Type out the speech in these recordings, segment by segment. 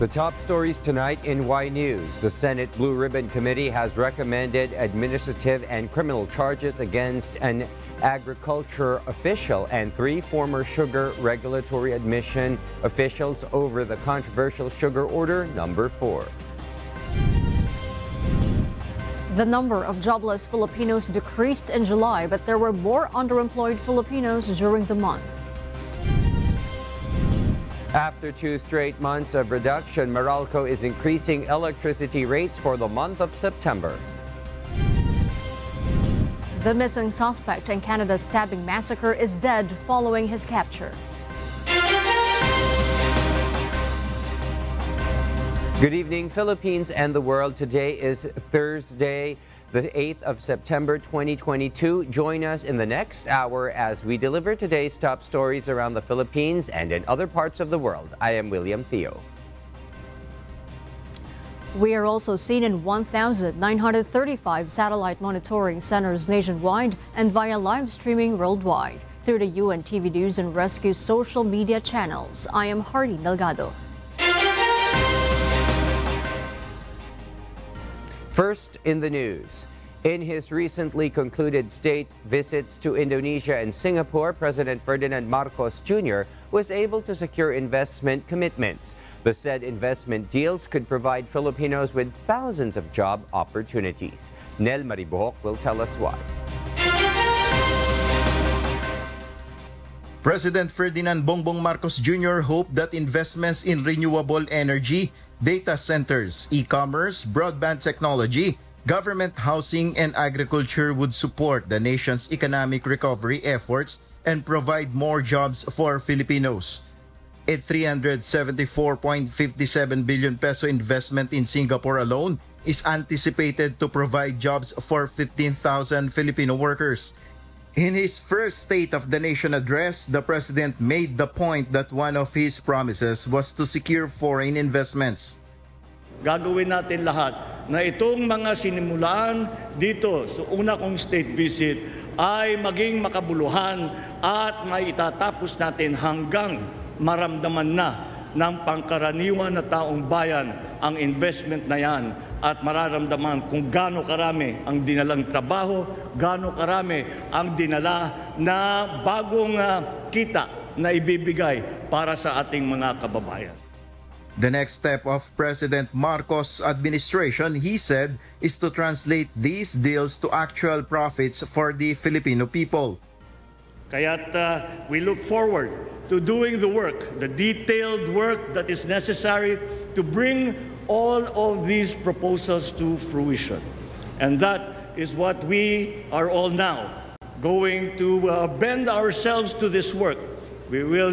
The top stories tonight in Y News. The Senate Blue Ribbon Committee has recommended administrative and criminal charges against an agriculture official and three former Sugar Regulatory Administration officials over the controversial Sugar Order number 4. The number of jobless Filipinos decreased in July, but there were more underemployed Filipinos during the month. After 2 straight months of reduction, Meralco is increasing electricity rates for the month of September. The missing suspect in Canada's stabbing massacre is dead following his capture. Good evening, Philippines and the world. Today is Thursday, the 8th of September, 2022. Join us in the next hour as we deliver today's top stories around the Philippines and in other parts of the world. I am William Theo. We are also seen in 1,935 satellite monitoring centers nationwide and via live streaming worldwide through the UNTV News and Rescue social media channels. I am Hardy Delgado. First in the news. In his recently concluded state visits to Indonesia and Singapore, President Ferdinand Marcos Jr. was able to secure investment commitments. The said investment deals could provide Filipinos with thousands of job opportunities. Nel Maribok will tell us why. President Ferdinand Bongbong Marcos Jr. hoped that investments in renewable energy, data centers, e-commerce, broadband technology, government housing, and agriculture would support the nation's economic recovery efforts and provide more jobs for Filipinos. A 374.57 billion peso investment in Singapore alone is anticipated to provide jobs for 15,000 Filipino workers. In his first State of the Nation address, the president made the point that one of his promises was to secure foreign investments. Gagawin natin lahat na itong mga sinimulan dito sa una kong state visit ay maging makabuluhan at maitatapos natin hanggang maramdaman na ng pangkaraniwan na taong bayan ang investment na yan. At mararamdaman kung gaano karami ang dinalang trabaho, gaano karami ang dinala na bagong kita na ibibigay para sa ating mga kababayan. The next step of President Marcos' administration, he said, is to translate these deals to actual profits for the Filipino people. Kaya't we look forward to doing the work, the detailed work that is necessary to bring all of these proposals to fruition. And that is what we are all now going to bend ourselves to this work. We will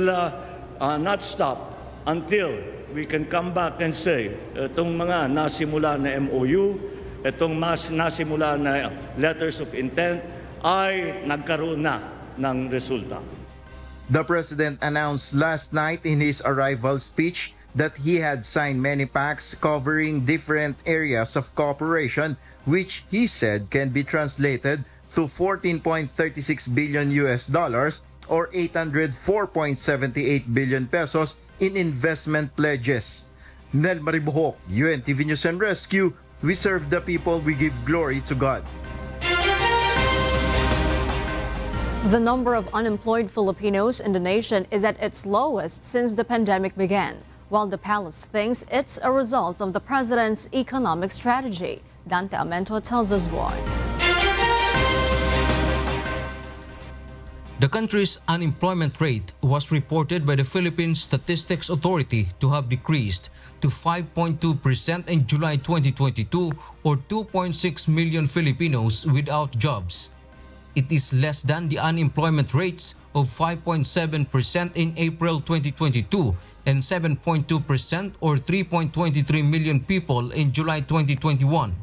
not stop until we can come back and say, itong mga nasimula na MOU, itong mas nasimula na letters of intent, ay nagkaroon na ng resulta. The president announced last night in his arrival speech that he had signed many pacts covering different areas of cooperation, which he said can be translated to $14.36 billion or 804.78 billion pesos in investment pledges. Nel Maribok, UNTV News and Rescue, we serve the people, we give glory to God. The number of unemployed Filipinos in the nation is at its lowest since the pandemic began, while the palace thinks it's a result of the president's economic strategy. Dante Amento tells us why. The country's unemployment rate was reported by the Philippine Statistics Authority to have decreased to 5.2% in July 2022, or 2.6 million Filipinos without jobs. It is less than the unemployment rates of 5.7% in April 2022 and 7.2% or 3.23 million people in July 2021.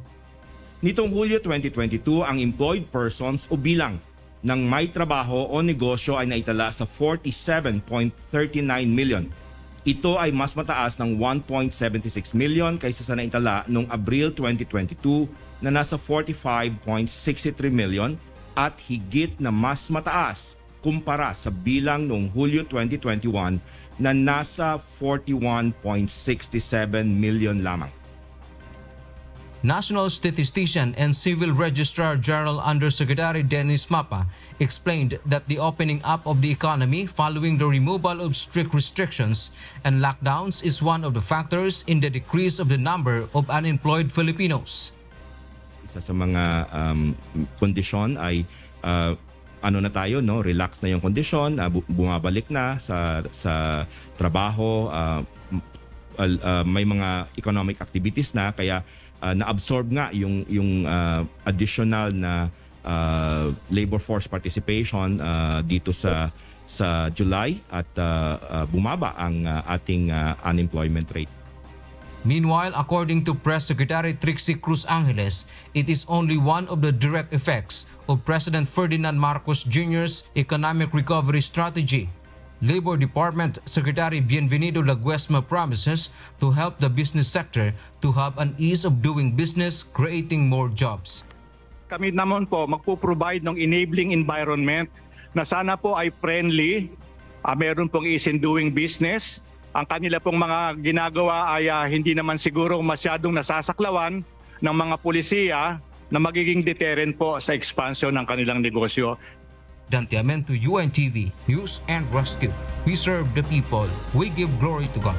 Nitong Hulyo 2022, ang employed persons o bilang ng may trabaho o negosyo ay naitala sa 47.39 million. Ito ay mas mataas ng 1.76 million kaysa sa naitala noong Abril 2022 na nasa 45.63 million at higit na mas mataas kumpara sa bilang noong Hulyo 2021 na nasa 41.67 million lamang. National Statistician and Civil Registrar General Undersecretary Dennis Mapa explained that the opening up of the economy following the removal of strict restrictions and lockdowns is one of the factors in the decrease of the number of unemployed Filipinos. Isa sa mga kondisyon ay relax na yung kondisyon, bumabalik na sa trabaho, may mga economic activities na, kaya na-absorb nga yung additional na labor force participation dito sa July at bumaba ang ating unemployment rate. Meanwhile, according to Press Secretary Trixie Cruz-Angeles, it is only one of the direct effects of President Ferdinand Marcos Jr.'s economic recovery strategy. Labor Department Secretary Bienvenido Laguesma promises to help the business sector to have an ease of doing business, creating more jobs. Kami naman po magpo-provide ng enabling environment na sana po ay friendly, meron pong ease in doing business. Ang kanila pong mga ginagawa ay hindi naman siguro masyadong nasasaklawan ng mga pulisiya na magiging deterrent po sa expansion ng kanilang negosyo. Dantiamen to UNTV, News and Rescue. We serve the people. We give glory to God.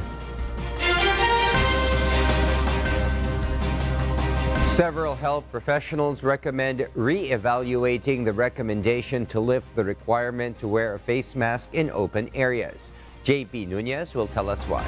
Several health professionals recommend re-evaluating the recommendation to lift the requirement to wear a face mask in open areas. J.P. Nunez will tell us why.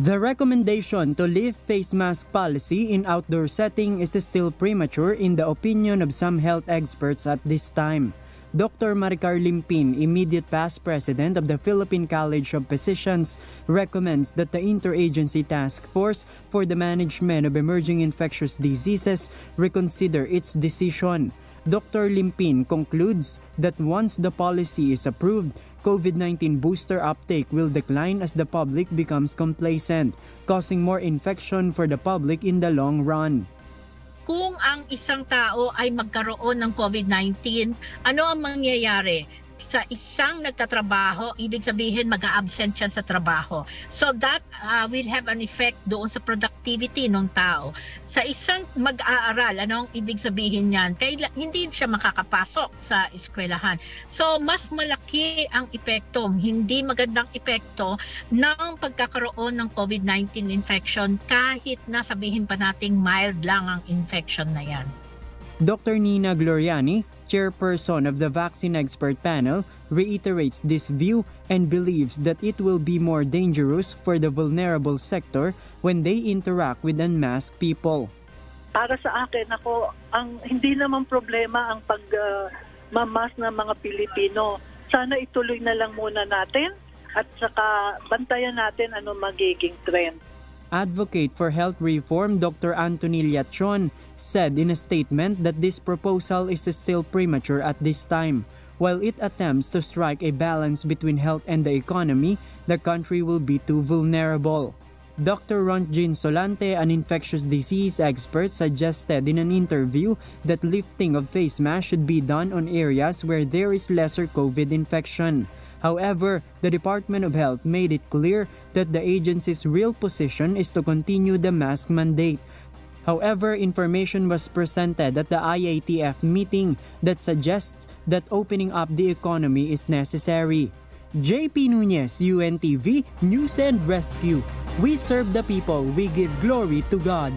The recommendation to lift face mask policy in outdoor setting is still premature in the opinion of some health experts at this time. Dr. Maricar Limpin, immediate past president of the Philippine College of Physicians, recommends that the Interagency Task Force for the Management of Emerging Infectious Diseases reconsider its decision. Dr. Limpin concludes that once the policy is approved, COVID-19 booster uptake will decline as the public becomes complacent, causing more infection for the public in the long run. Kung ang isang tao ay magkaroon ng COVID-19, ano ang mangyayari? Sa isang nagtatrabaho, ibig sabihin mag-a-absent siya sa trabaho. So that will have an effect doon sa productivity ng tao. Sa isang mag-aaral, anong ibig sabihin niyan? Hindi siya makakapasok sa eskwelahan. So mas malaki ang epekto, hindi magandang epekto ng pagkakaroon ng COVID-19 infection kahit na sabihin pa nating mild lang ang infection na yan. Dr. Nina Gloriani, chairperson of the Vaccine Expert Panel, reiterates this view and believes that it will be more dangerous for the vulnerable sector when they interact with unmasked people. Para sa akin, ang hindi naman problema ang pag-mask ng mga Pilipino. Sana ituloy na lang muna natin at saka bantayan natin ano magiging trend. Advocate for Health Reform Dr. Anthony Liachon said in a statement that this proposal is still premature at this time. While it attempts to strike a balance between health and the economy, the country will be too vulnerable. Dr. Ronjin Solante, an infectious disease expert, suggested in an interview that lifting of face masks should be done on areas where there is lesser COVID infection. However, the Department of Health made it clear that the agency's real position is to continue the mask mandate. However, information was presented at the IATF meeting that suggests that opening up the economy is necessary. J.P. Nunez, UNTV, News and Rescue. We serve the people, we give glory to God.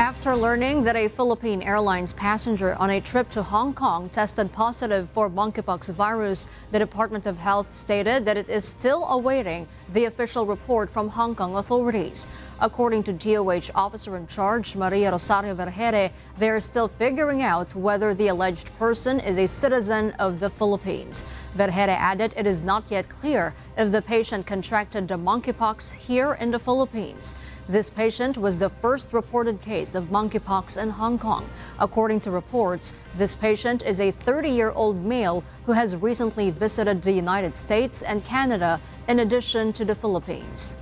After learning that a Philippine Airlines passenger on a trip to Hong Kong tested positive for monkeypox virus, the Department of Health stated that it is still awaiting the official report from Hong Kong authorities. According to DOH officer in charge, Maria Rosario Vergere, they are still figuring out whether the alleged person is a citizen of the Philippines. Vergere added it is not yet clear if the patient contracted the monkeypox here in the Philippines. This patient was the first reported case of monkeypox in Hong Kong. According to reports, this patient is a 30-year-old male who has recently visited the United States and Canada in addition to the Philippines.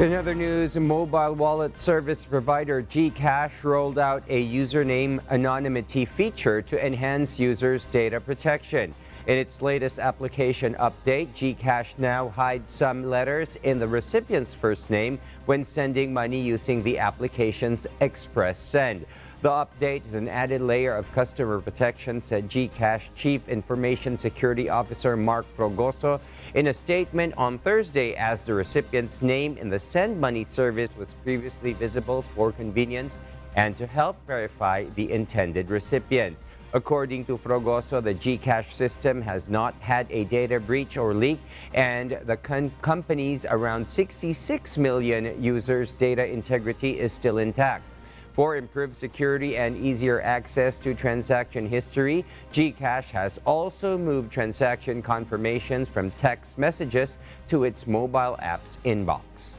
In other news, mobile wallet service provider Gcash rolled out a username anonymity feature to enhance users' data protection. In its latest application update, Gcash now hides some letters in the recipient's first name when sending money using the application's Express Send. The update is an added layer of customer protection, said Gcash Chief Information Security Officer Mark Frogoso in a statement on Thursday, as the recipient's name in the Send Money service was previously visible for convenience and to help verify the intended recipient. According to Frogoso, the Gcash system has not had a data breach or leak, and the company's around 66 million users' data integrity is still intact. For improved security and easier access to transaction history, Gcash has also moved transaction confirmations from text messages to its mobile app's inbox.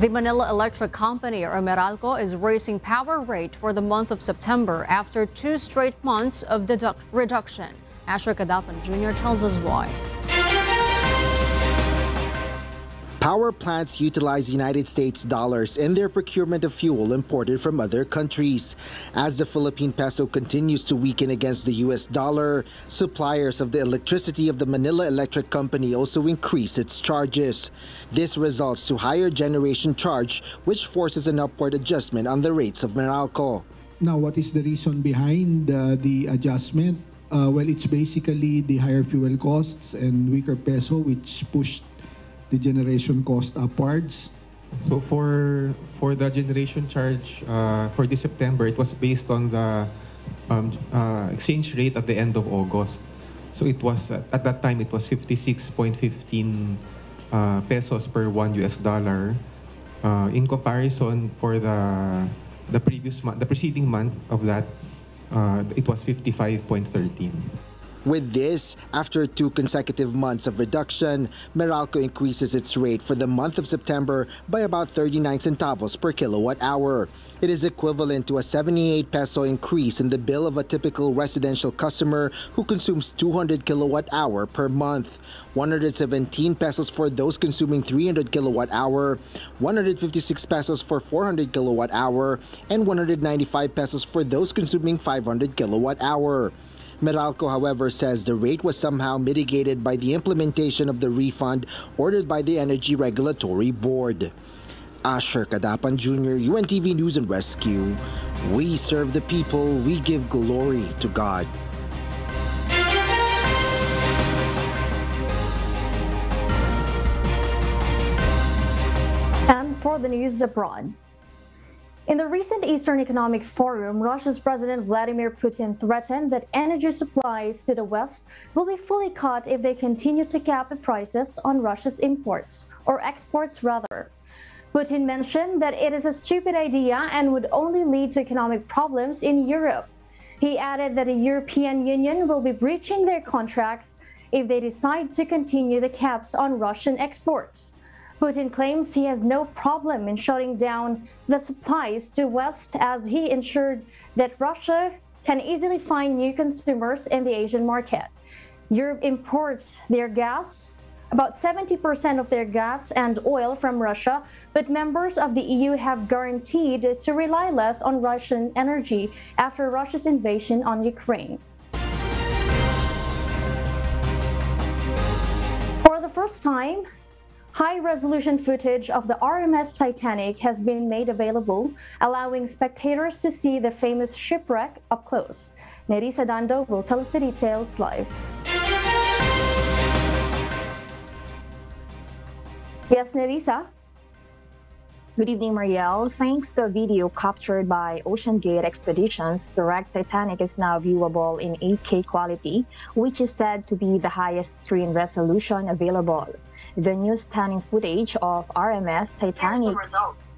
The Manila Electric Company, or Meralco, is raising power rate for the month of September after 2 straight months of reduction. Ashraf Kadapan Jr. tells us why. Power plants utilize United States dollars in their procurement of fuel imported from other countries. As the Philippine peso continues to weaken against the U.S. dollar, suppliers of the electricity of the Manila Electric Company also increase its charges. This results to higher generation charge, which forces an upward adjustment on the rates of Meralco. Now, what is the reason behind the adjustment? Well, it's basically the higher fuel costs and weaker peso, which pushed the generation cost upwards. So for the generation charge for this September, it was based on the exchange rate at the end of August. So it was at that time it was 56.15 pesos per $1. In comparison, for the previous month, the preceding month of that, it was 55.13. With this, after 2 consecutive months of reduction, Meralco increases its rate for the month of September by about 39 centavos per kilowatt hour. It is equivalent to a 78 peso increase in the bill of a typical residential customer who consumes 200 kilowatt hour per month, 117 pesos for those consuming 300 kilowatt hour, 156 pesos for 400 kilowatt hour, and 195 pesos for those consuming 500 kilowatt hour. Meralco, however, says the rate was somehow mitigated by the implementation of the refund ordered by the Energy Regulatory Board. Asher Kadapan Jr., UNTV News and Rescue. We serve the people, we give glory to God. And for the news abroad. In the recent Eastern Economic Forum, Russia's President Vladimir Putin threatened that energy supplies to the West will be fully cut if they continue to cap the prices on Russia's imports, or exports rather. Putin mentioned that it is a stupid idea and would only lead to economic problems in Europe. He added that the European Union will be breaching their contracts if they decide to continue the caps on Russian exports. Putin claims he has no problem in shutting down the supplies to West, as he ensured that Russia can easily find new consumers in the Asian market. Europe imports their gas, about 70% of their gas and oil from Russia, but members of the EU have guaranteed to rely less on Russian energy after Russia's invasion on Ukraine. For the first time, high-resolution footage of the RMS Titanic has been made available, allowing spectators to see the famous shipwreck up close. Nerissa Dando will tell us the details live. Yes, Nerissa? Good evening, Marielle. Thanks to a video captured by OceanGate Expeditions, the wrecked Titanic is now viewable in 8K quality, which is said to be the highest screen resolution available. The new stunning footage of RMS Titanic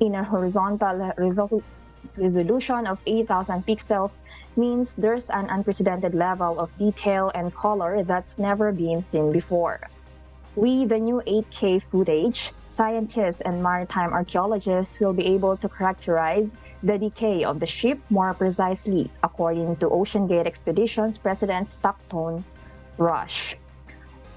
in a horizontal resolution of 8,000 pixels means there's an unprecedented level of detail and color that's never been seen before. With the new 8K footage, scientists and maritime archaeologists will be able to characterize the decay of the ship more precisely, according to OceanGate Expeditions President Stockton Rush.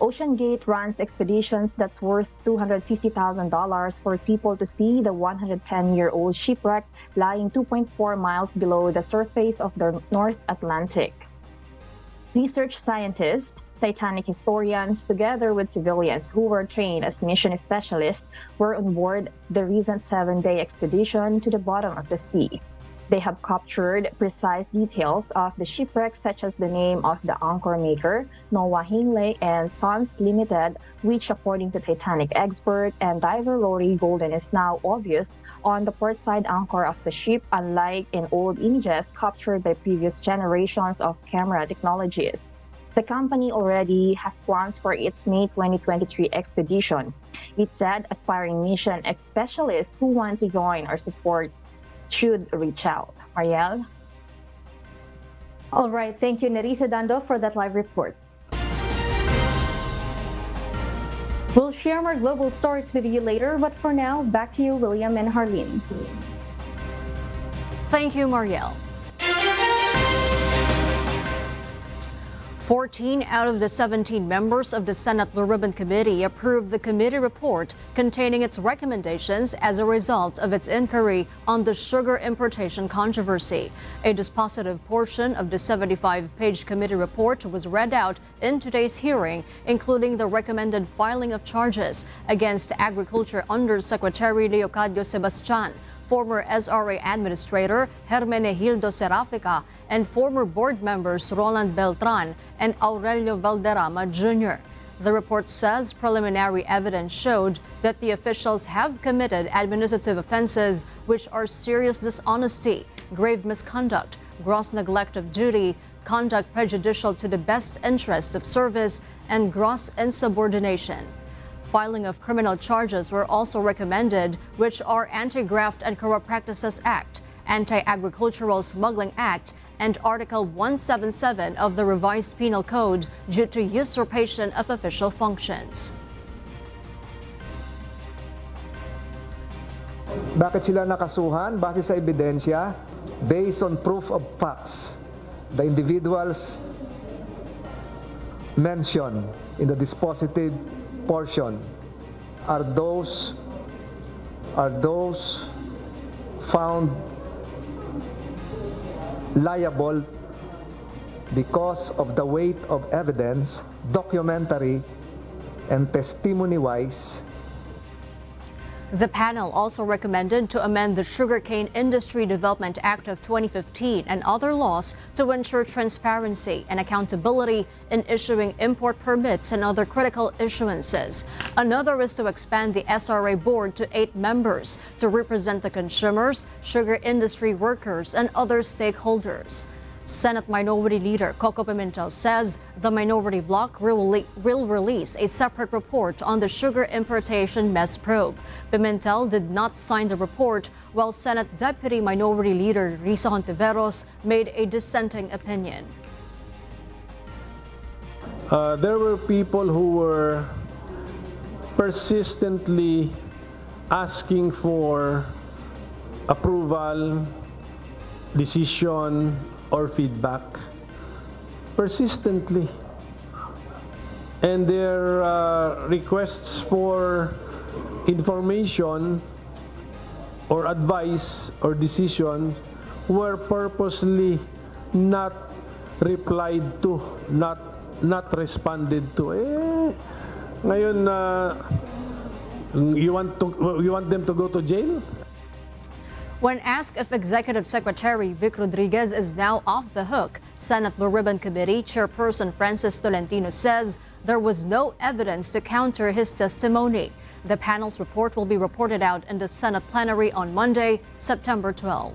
OceanGate runs expeditions that's worth $250,000 for people to see the 110-year-old shipwreck lying 2.4 miles below the surface of the North Atlantic. Research scientists, Titanic historians, together with civilians who were trained as mission specialists, were on board the recent 7-day expedition to the bottom of the sea. They have captured precise details of the shipwreck, such as the name of the anchor maker, Noah Hingley and Sons Limited, which, according to Titanic expert and diver Lori Golden, is now obvious on the portside anchor of the ship, unlike in old images captured by previous generations of camera technologies. The company already has plans for its May 2023 expedition. It said aspiring mission specialists who want to join or support should reach out. Mariel? All right. Thank you, Nerissa Dando, for that live report. We'll share more global stories with you later, but for now, back to you, William and Harleen. Thank you, Mariel. 14 out of the 17 members of the Senate Blue Ribbon Committee approved the committee report containing its recommendations as a result of its inquiry on the sugar importation controversy. A dispositive portion of the 75-page committee report was read out in today's hearing, including the recommended filing of charges against Agriculture Undersecretary Leocadio Sebastian, former SRA Administrator Hermenegildo Serafica, and former board members Roland Beltran and Aurelio Valderrama Jr. The report says preliminary evidence showed that the officials have committed administrative offenses which are serious dishonesty, grave misconduct, gross neglect of duty, conduct prejudicial to the best interest of service, and gross insubordination. Filing of criminal charges were also recommended, which are Anti-Graft and Corrupt Practices Act, Anti-Agricultural Smuggling Act, and Article 177 of the Revised Penal Code due to usurpation of official functions. Bakit sila nakasuhan? Base sa ebidensya, based on proof of facts, the individuals mentioned in the dispositive portion are those found liable because of the weight of evidence, documentary and testimony-wise. The panel also recommended to amend the Sugarcane Industry Development Act of 2015 and other laws to ensure transparency and accountability in issuing import permits and other critical issuances. Another is to expand the SRA board to 8 members to represent the consumers, sugar industry workers, and other stakeholders. Senate Minority Leader Coco Pimentel says the minority bloc will release a separate report on the sugar importation mess probe. Pimentel did not sign the report, while Senate Deputy Minority Leader Risa Hontiveros made a dissenting opinion. There were people who were persistently asking for approval, decision, or feedback, persistently, and their requests for information or advice or decision were purposely not replied to, not responded to. Ngayon, you want them to go to jail? When asked if Executive Secretary Vic Rodriguez is now off the hook, Senate Blue Ribbon Committee Chairperson Francis Tolentino says there was no evidence to counter his testimony. The panel's report will be reported out in the Senate plenary on Monday, September 12.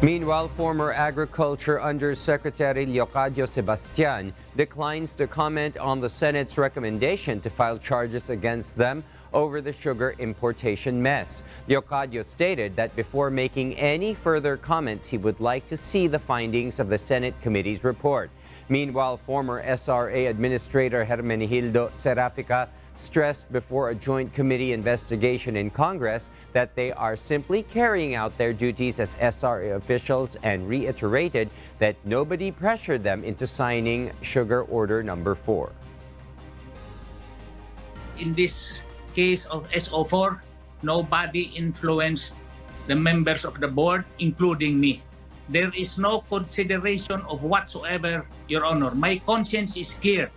Meanwhile, former Agriculture Undersecretary Leocadio Sebastian declines to comment on the Senate's recommendation to file charges against them over the sugar importation mess. Leocadio stated that before making any further comments, he would like to see the findings of the Senate committee's report. Meanwhile, former SRA Administrator Hermenegildo Serafica stressed before a joint committee investigation in Congress that they are simply carrying out their duties as SRA officials and reiterated that nobody pressured them into signing Sugar Order Number 4. In this case of SO4, nobody influenced the members of the board, including me. There is no consideration of whatsoever, Your Honor. My conscience is clear.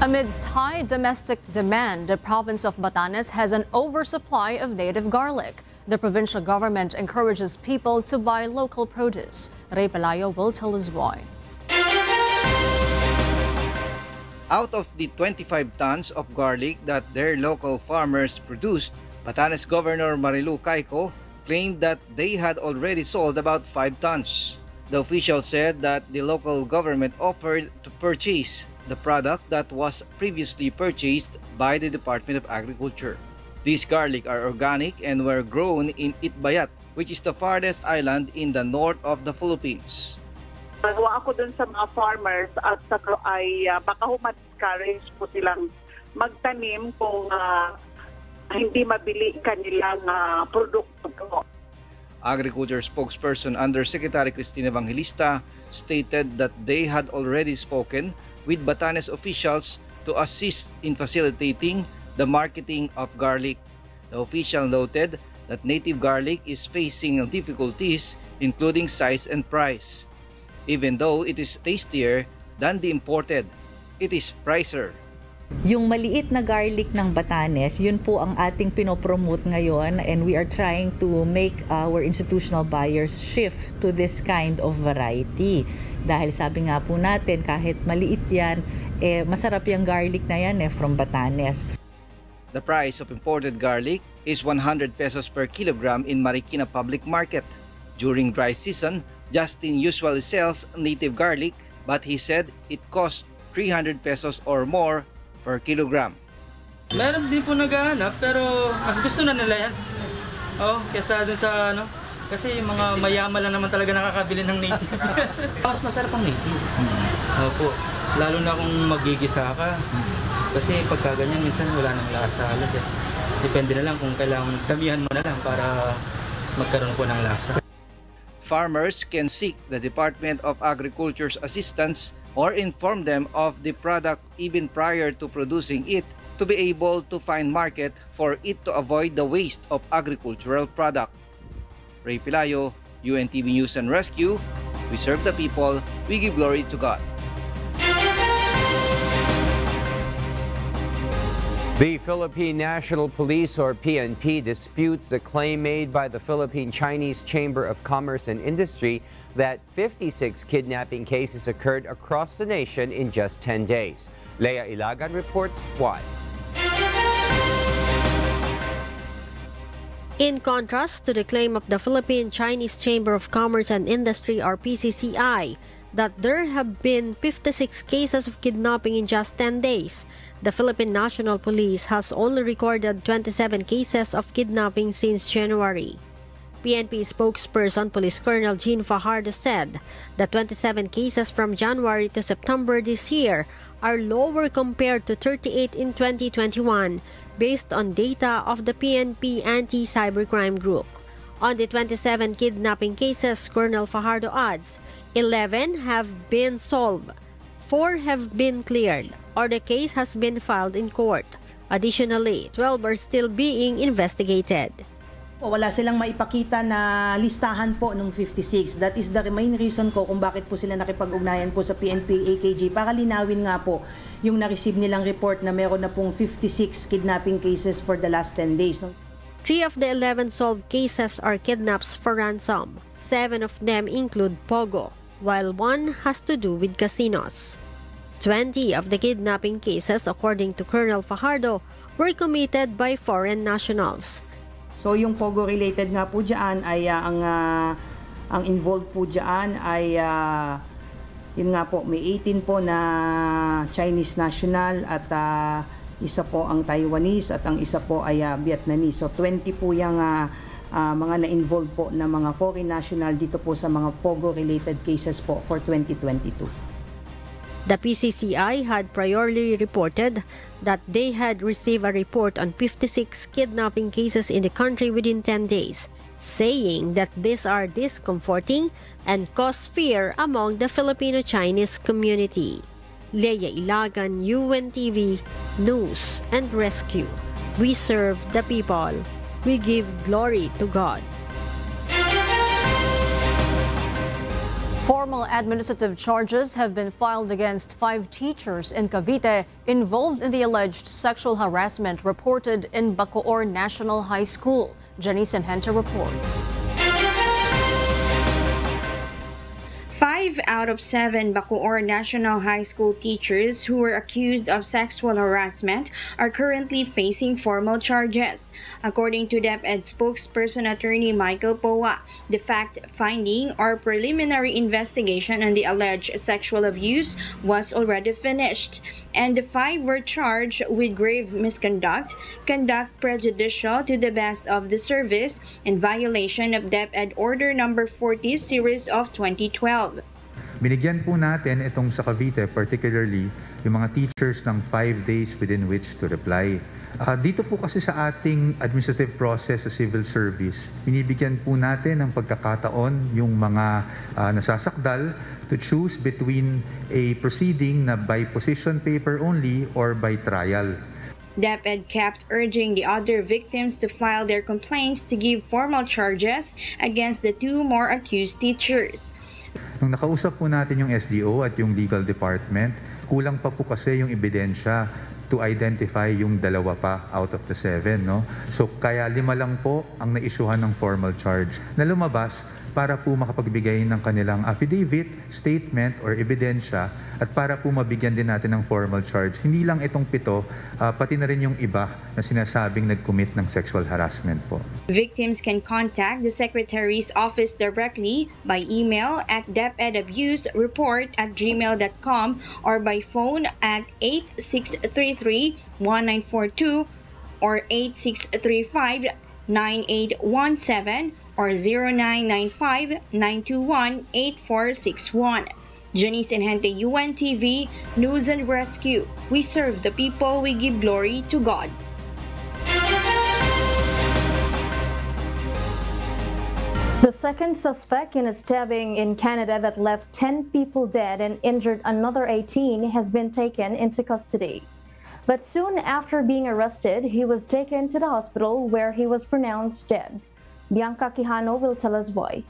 Amidst high domestic demand, the province of Batanes has an oversupply of native garlic. The provincial government encourages people to buy local produce. Rey Pelayo will tell us why. Out of the 25 tons of garlic that their local farmers produced, Batanes Governor Marilu Caico claimed that they had already sold about 5 tons. The official said that the local government offered to purchase the product that was previously purchased by the Department of Agriculture. These garlic are organic and were grown in Itbayat, which is the farthest island in the north of the Philippines. Nagawa ako dun sa mga farmers at saka ay baka humadiscourage po silang magtanim kung hindi mabili kanilang produkto. Agriculture spokesperson Undersecretary Cristina Evangelista stated that they had already spoken with Batanes officials to assist in facilitating the marketing of garlic. The official noted that native garlic is facing difficulties including size and price. Even though it is tastier than the imported, it is pricier. Yung maliit na garlic ng Batanes, yun po ang ating pinopromote ngayon, and we are trying to make our institutional buyers shift to this kind of variety. Dahil sabi nga po natin, kahit maliit yan, eh, masarap yung garlic na yan eh, from Batanes. The price of imported garlic is 100 pesos per kilogram in Marikina Public Market. During dry season, Justin usually sells native garlic, but he said it costs 300 pesos or more per kilogram. Meron din po naghahanap pero mas gusto na nila yan. Oo, kaysa dun sa ano, kasi yung mga mayaman lang naman talaga nakakabili ng native. Mas masarap ang native. Opo, lalo na kung magigisa ka. Kasi pagka ganyan, minsan wala nang lasa halos eh. Depende na lang kung kailangan damihan mo na lang para magkaroon po ng lasa. Farmers can seek the Department of Agriculture's assistance or inform them of the product even prior to producing it to be able to find market for it to avoid the waste of agricultural product. Rey Pelayo, UNTV News and Rescue, we serve the people, we give glory to God. The Philippine National Police, or PNP, disputes the claim made by the Philippine-Chinese Chamber of Commerce and Industry that 56 kidnapping cases occurred across the nation in just 10 days. Lea Ilagan reports why. In contrast to the claim of the Philippine-Chinese Chamber of Commerce and Industry, or PCCI, that there have been 56 cases of kidnapping in just 10 days. The Philippine National Police has only recorded 27 cases of kidnapping since January. PNP spokesperson Police Colonel Jean Fajardo said the 27 cases from January to September this year are lower compared to 38 in 2021 based on data of the PNP Anti-Cybercrime Group. On the 27 kidnapping cases, Colonel Fajardo adds, 11 have been solved, 4 have been cleared, or the case has been filed in court. Additionally, 12 are still being investigated. Wala silang maipakita na listahan po ng 56. That is the main reason ko kung bakit po sila nakipag-ugnayan po sa PNP AKG para linawin nga po yung na-receive nilang report na meron na pong 56 kidnapping cases for the last 10 days. 3 of the 11 solved cases are kidnaps for ransom. 7 of them include Pogo, while 1 has to do with casinos. 20 of the kidnapping cases, according to Colonel Fajardo, were committed by foreign nationals. So yung Pogo-related nga po dyan ay ang involved po dyan ay yun nga po, may 18 po na Chinese national at isa po ang Taiwanese at ang isa po ay Vietnamese. So 20 po yung mga na-involve po na mga foreign national dito po sa mga Pogo-related cases po for 2022. The PCCI had priorly reported that they had received a report on 56 kidnapping cases in the country within 10 days, saying that these are discomforting and cause fear among the Filipino-Chinese community. Leia Ilagan, UNTV, News and Rescue. We serve the people. We give glory to God. Formal administrative charges have been filed against 5 teachers in Cavite involved in the alleged sexual harassment reported in Bacoor National High School. Jenny Sanhenta reports. 5 out of 7 Bacoor National High School teachers who were accused of sexual harassment are currently facing formal charges. According to DepEd spokesperson attorney Michael Poa, the fact-finding or preliminary investigation on the alleged sexual abuse was already finished, and the 5 were charged with grave misconduct, conduct prejudicial to the best of the service, and violation of DepEd Order No. 40 Series of 2012. Binigyan po natin itong sa Cavite, particularly yung mga teachers ng 5 days within which to reply. Dito po kasi sa ating administrative process sa civil service, binibigyan po natin ng pagkakataon yung mga nasasakdal to choose between a proceeding na by position paper only or by trial. DepEd kept urging the other victims to file their complaints to give formal charges against the 2 more accused teachers. Nung nakausap po natin yung SDO at yung legal department, kulang pa po kasi yung ebidensya to identify yung 2 pa out of the 7, no? So kaya 5 lang po ang naisyuhan ng formal charge na lumabas para po makapagbigay ng kanilang affidavit, statement, or ebidensya at para po mabigyan din natin ng formal charge. Hindi lang itong 7, pati na rin yung iba na sinasabing nag-commit ng sexual harassment po. Victims can contact the Secretary's office directly by email at depedabusereport@gmail.com or by phone at 8633-1942 or 8635-9817 or 0995-921-8461. Janice Enhente, UNTV, News and Rescue. We serve the people, we give glory to God. The second suspect in a stabbing in Canada that left 10 people dead and injured another 18 has been taken into custody. But soon after being arrested, he was taken to the hospital where he was pronounced dead. Bianca Quijano will tell us why.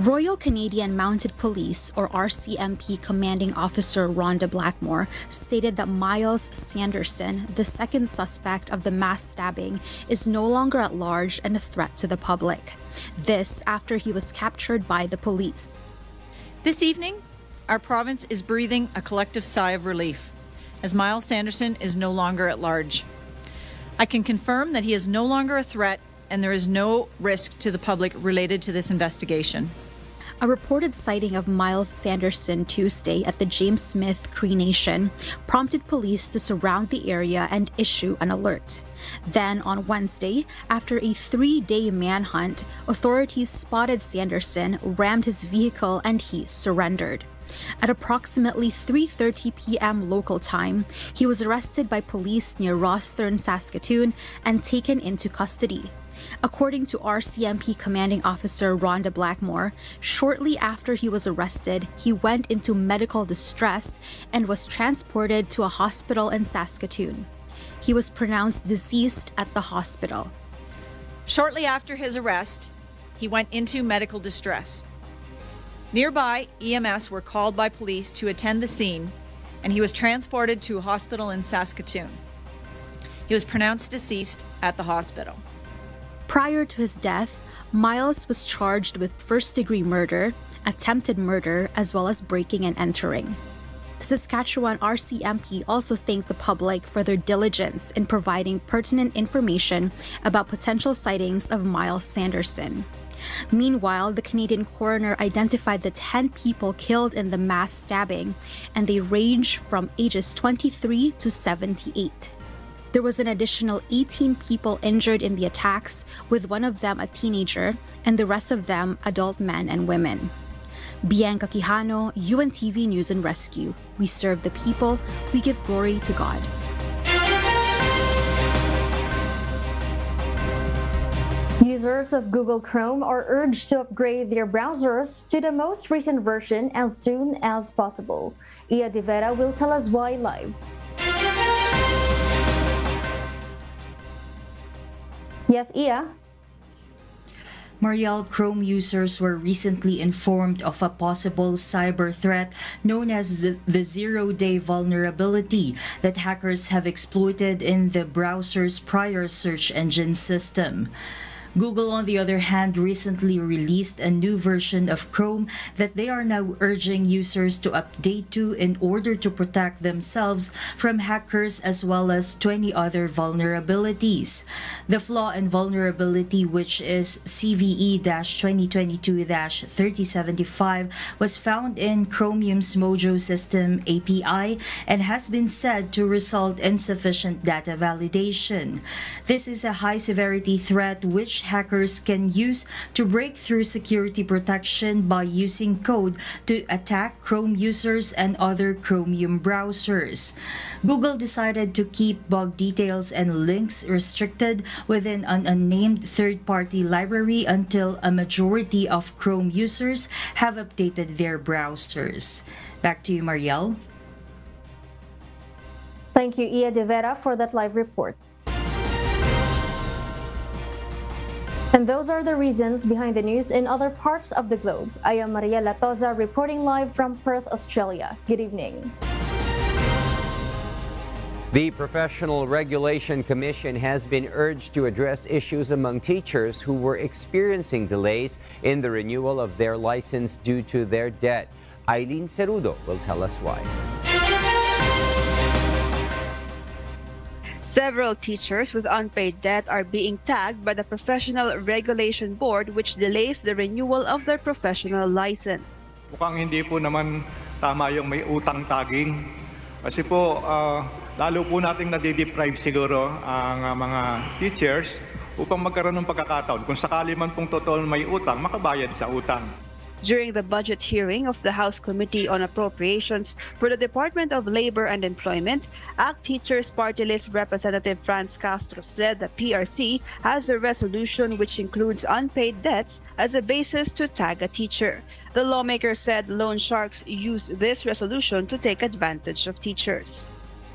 Royal Canadian Mounted Police, or RCMP, Commanding Officer Rhonda Blackmore stated that Miles Sanderson, the second suspect of the mass stabbing, is no longer at large and a threat to the public. This after he was captured by the police. This evening, our province is breathing a collective sigh of relief, as Miles Sanderson is no longer at large. I can confirm that he is no longer a threat and there is no risk to the public related to this investigation. A reported sighting of Miles Sanderson Tuesday at the James Smith Cree Nation prompted police to surround the area and issue an alert. Then on Wednesday, after a 3-day manhunt, authorities spotted Sanderson, rammed his vehicle, and he surrendered. At approximately 3:30 p.m. local time, he was arrested by police near Rosthern, Saskatoon, and taken into custody. According to RCMP Commanding Officer Rhonda Blackmore, shortly after he was arrested, he went into medical distress and was transported to a hospital in Saskatoon. He was pronounced deceased at the hospital. Shortly after his arrest, he went into medical distress. Nearby, EMS were called by police to attend the scene, and he was transported to a hospital in Saskatoon. He was pronounced deceased at the hospital. Prior to his death, Miles was charged with first-degree murder, attempted murder, as well as breaking and entering. Saskatchewan RCMP also thanked the public for their diligence in providing pertinent information about potential sightings of Miles Sanderson. Meanwhile, the Canadian coroner identified the 10 people killed in the mass stabbing, and they range from ages 23 to 78. There was an additional 18 people injured in the attacks, with one of them a teenager, and the rest of them adult men and women. Bianca Quijano, UNTV News and Rescue. We serve the people, we give glory to God. Users of Google Chrome are urged to upgrade their browsers to the most recent version as soon as possible. Ia De Vera will tell us why live. Yes, Ia? Mariel, Chrome users were recently informed of a possible cyber threat known as the zero-day vulnerability that hackers have exploited in the browser's prior search engine system. Google, on the other hand, recently released a new version of Chrome that they are now urging users to update to in order to protect themselves from hackers as well as 20 other vulnerabilities. The flaw and vulnerability, which is CVE-2022-3075, was found in Chromium's Mojo System API and has been said to result in sufficient data validation. This is a high-severity threat which hackers can use to break through security protection by using code to attack Chrome users and other Chromium browsers. Google decided to keep bug details and links restricted within an unnamed third-party library until a majority of Chrome users have updated their browsers. Back to you, Marielle. Thank you, Ia De Vera, for that live report. And those are the reasons behind the news in other parts of the globe. I am Mariela Toza, reporting live from Perth, Australia. Good evening. The Professional Regulation Commission has been urged to address issues among teachers who were experiencing delays in the renewal of their license due to their debt. Aileen Cerudo will tell us why. Several teachers with unpaid debt are being tagged by the Professional Regulation Board, which delays the renewal of their professional license. Mukhang hindi po naman tama yung may utang tagging. Kasi po, lalo po nating nadideprive siguro ang mga teachers upang magkaroon ng pagkakataon. Kung sakali man pong totoo may utang, makabayad sa utang. During the budget hearing of the House Committee on Appropriations for the Department of Labor and Employment, ACT Teachers Party List Representative Franz Castro said the PRC has a resolution which includes unpaid debts as a basis to tag a teacher. The lawmaker said loan sharks use this resolution to take advantage of teachers.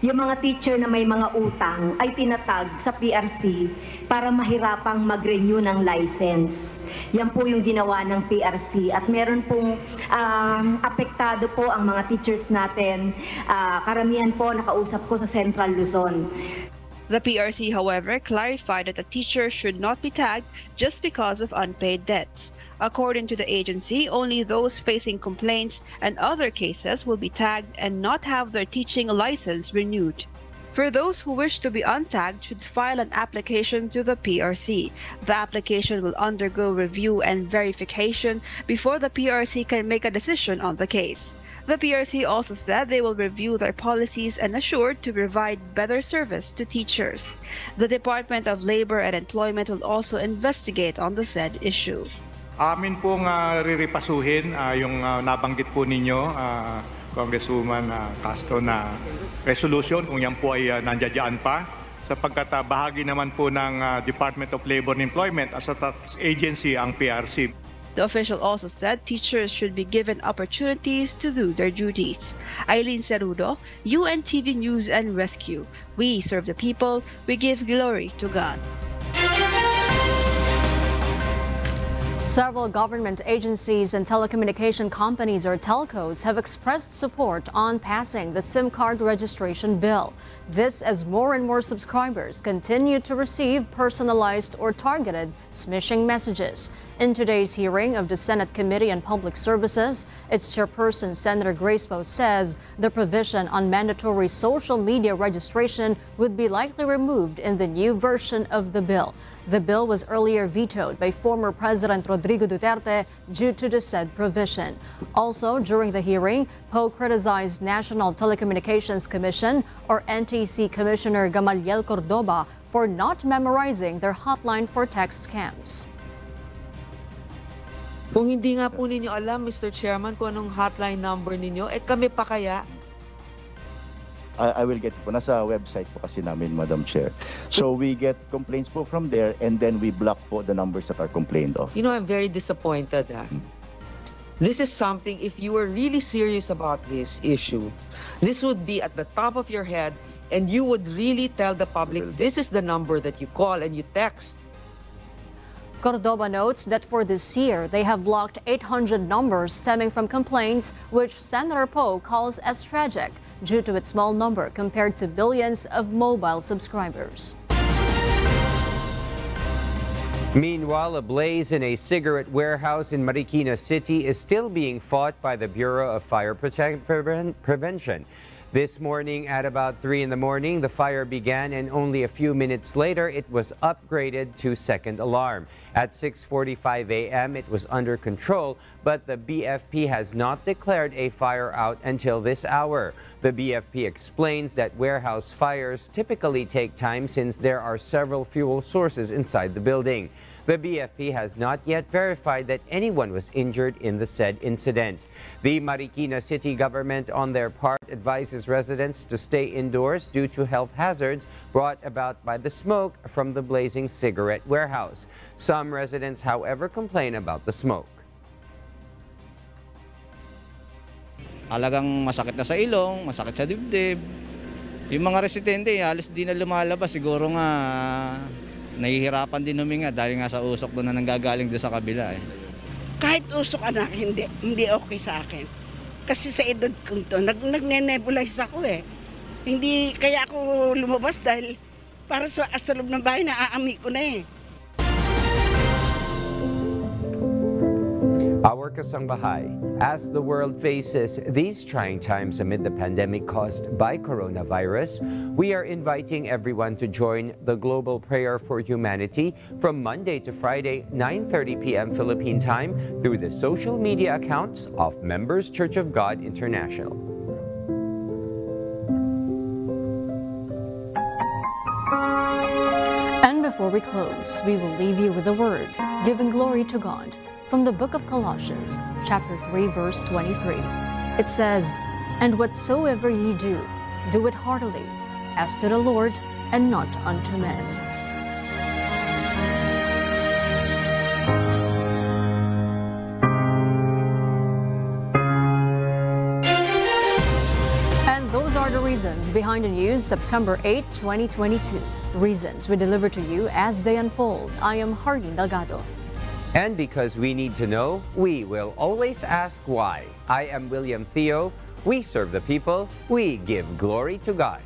Yung mga teacher na may mga utang ay tinatag sa PRC para mahirapang mag-renew ng license. Yan po yung ginawa ng PRC at meron pong apektado po ang mga teachers natin. Karamihan po nakausap ko sa Central Luzon. The PRC, however, clarified that a teacher should not be tagged just because of unpaid debts. According to the agency, only those facing complaints and other cases will be tagged and not have their teaching license renewed. For those who wish to be untagged should file an application to the PRC. The application will undergo review and verification before the PRC can make a decision on the case. The PRC also said they will review their policies and assured to provide better service to teachers. The Department of Labor and Employment will also investigate on the said issue. Amin pong riripasuhin yung nabanggit po ninyo, Congresswoman Castro, na resolution kung yan po ay nandiyan pa. Sapagkat bahagi naman po ng Department of Labor and Employment as a tax agency ang PRC. The official also said teachers should be given opportunities to do their duties. Aileen Cerudo, UNTV News and Rescue. We serve the people, we give glory to God. Several government agencies and telecommunication companies or telcos have expressed support on passing the SIM card registration bill. This as more and more subscribers continue to receive personalized or targeted smishing messages. In today's hearing of the Senate Committee on Public Services, its chairperson, Senator Grace Poe, says the provision on mandatory social media registration would be likely removed in the new version of the bill. The bill was earlier vetoed by former President Rodrigo Duterte due to the said provision. Also, during the hearing, Poe criticized National Telecommunications Commission, or NTC, Commissioner Gamaliel Cordoba for not memorizing their hotline for text scams. Kung hindi nga po ninyo alam, Mr. Chairman, kung anong hotline number ninyo, eh kami pa kaya? I will get po. Nasa website po kasi namin, Madam Chair. So we get complaints po from there and then we block po the numbers that are complained of. You know, I'm very disappointed. Ah. This is something, if you were really serious about this issue, this would be at the top of your head and you would really tell the public, this is the number that you call and you text. Cordoba notes that for this year, they have blocked 800 numbers stemming from complaints which Senator Poe calls as tragic due to its small number compared to billions of mobile subscribers. Meanwhile, a blaze in a cigarette warehouse in Marikina City is still being fought by the Bureau of Fire Prevention. This morning at about 3 in the morning, the fire began and only a few minutes later, it was upgraded to second alarm. At 6:45 a.m., it was under control, but the BFP has not declared a fire out until this hour. The BFP explains that warehouse fires typically take time since there are several fuel sources inside the building. The BFP has not yet verified that anyone was injured in the said incident. The Marikina City government, on their part, advises residents to stay indoors due to health hazards brought about by the smoke from the blazing cigarette warehouse. Some residents, however, complain about the smoke. Alagang masakit na sa ilong, masakit sa dibdib. Yung mga residente, halos di na lumalabas, siguro nga nahihirapan din huminga dahil nga sa usok doon na nanggagaling doon sa kabila. Eh. Kahit usok, anak, hindi okay sa akin. Kasi sa edad kong to, nagne-nebulize ako eh. Hindi kaya ako lumabas dahil para sa loob ng bahay naaami ko na eh. Our Kasangbahay, as the world faces these trying times amid the pandemic caused by coronavirus, we are inviting everyone to join the Global Prayer for Humanity from Monday to Friday, 9:30 p.m. Philippine time through the social media accounts of Members Church of God International. And before we close, we will leave you with a word, giving glory to God. From the book of Colossians, chapter 3, verse 23, it says, "And whatsoever ye do, do it heartily, as to the Lord, and not unto men." Reasons behind the news, September 8, 2022. Reasons we deliver to you as they unfold. I am Hardin Delgado. And because we need to know, we will always ask why. I am William Theo. We serve the people. We give glory to God.